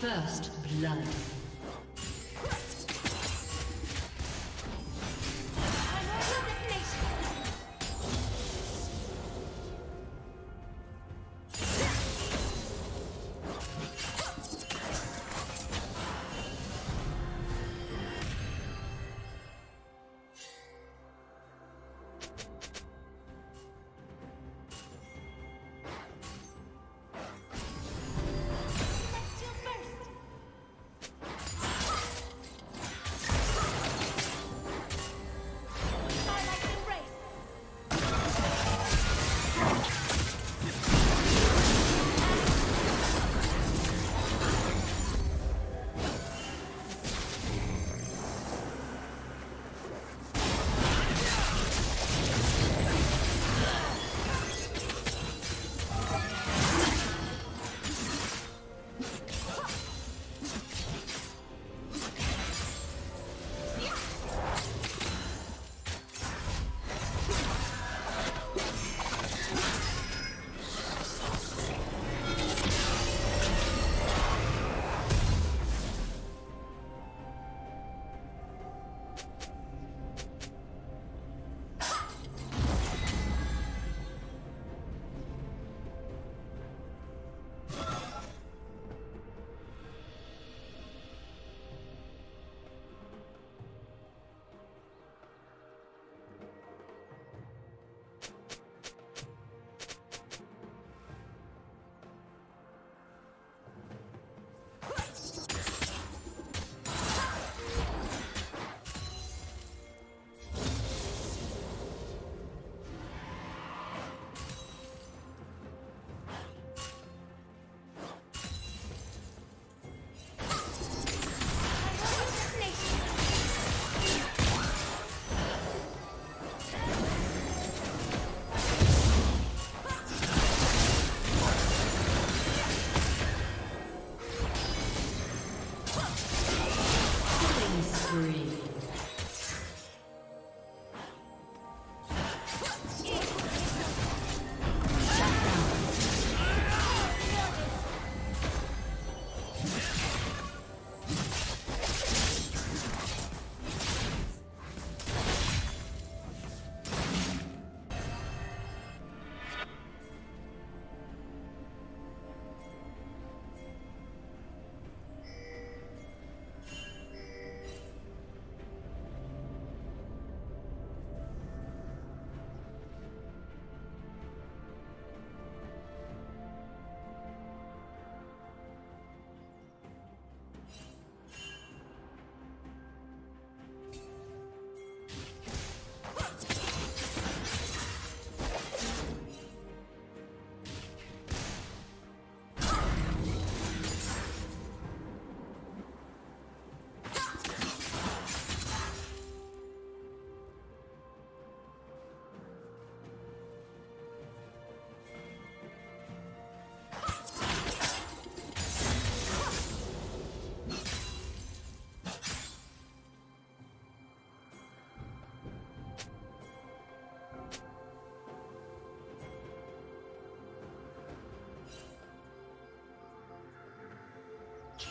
First blood.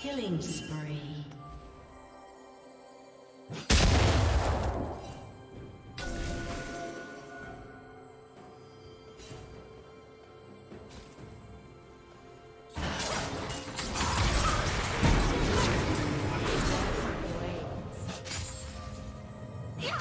Killing spree. Yeah.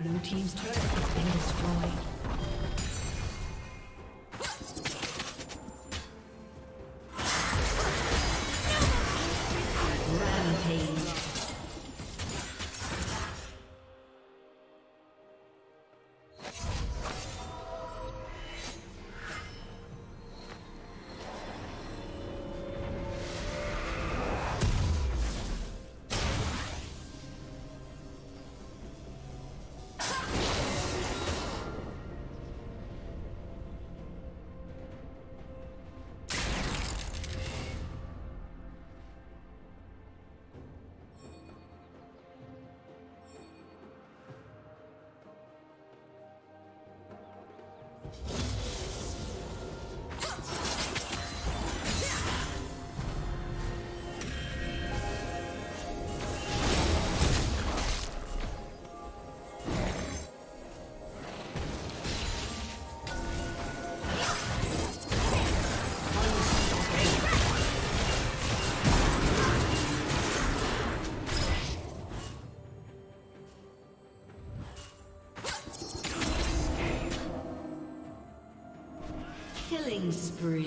Blue team's turret has been destroyed. Killing spree.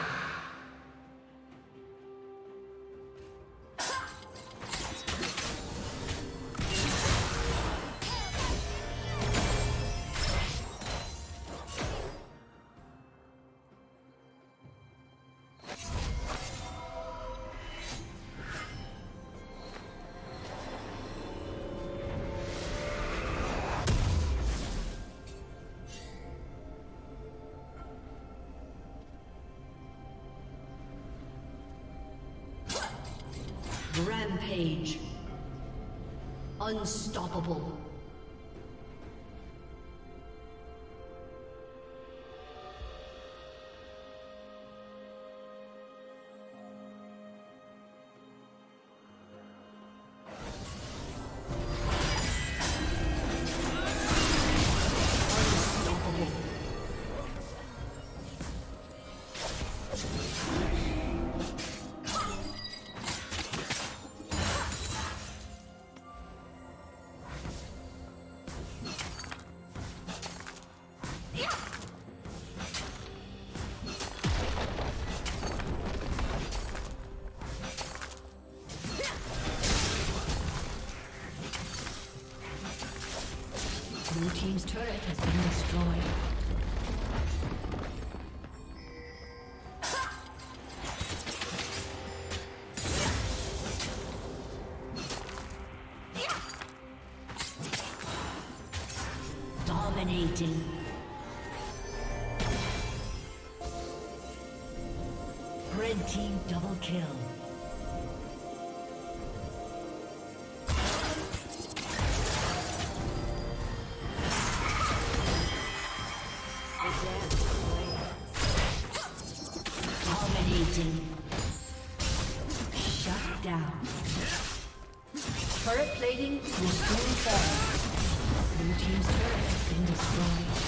Rampage. Unstoppable. Blue team's turret has been destroyed. Shut down. Turret plating will soon fall. Blue team's turret has been destroyed.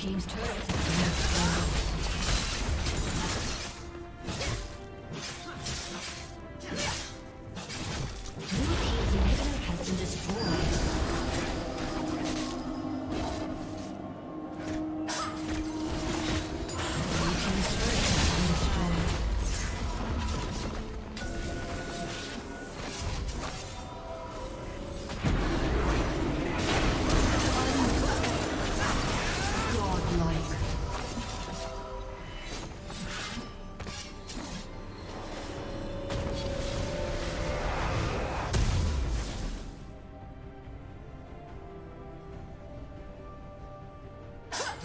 Team's turret.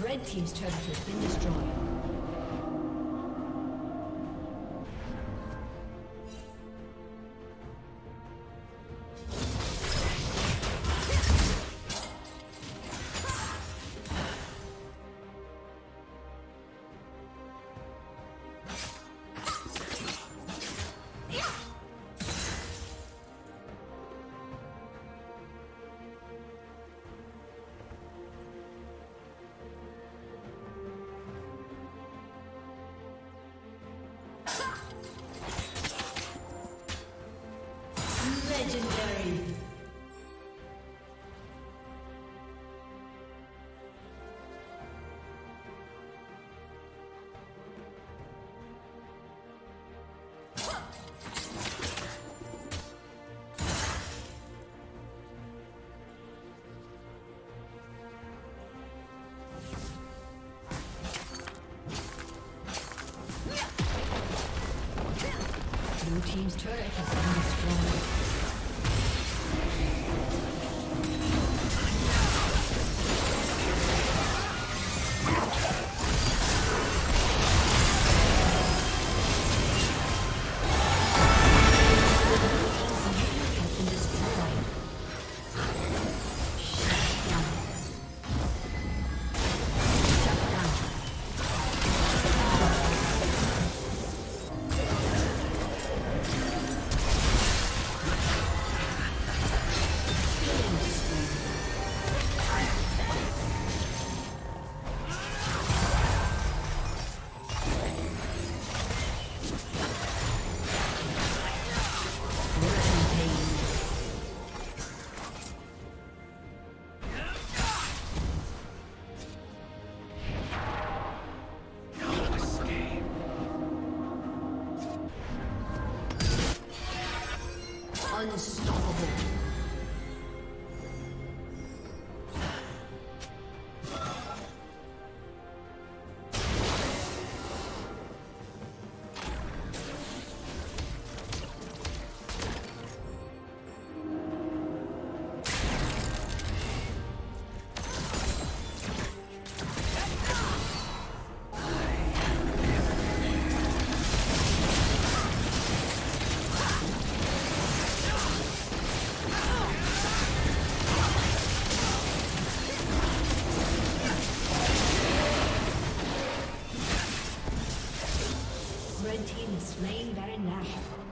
Red team's turret has been destroyed. Team's turret has been destroyed. team has slain Baron Nashor.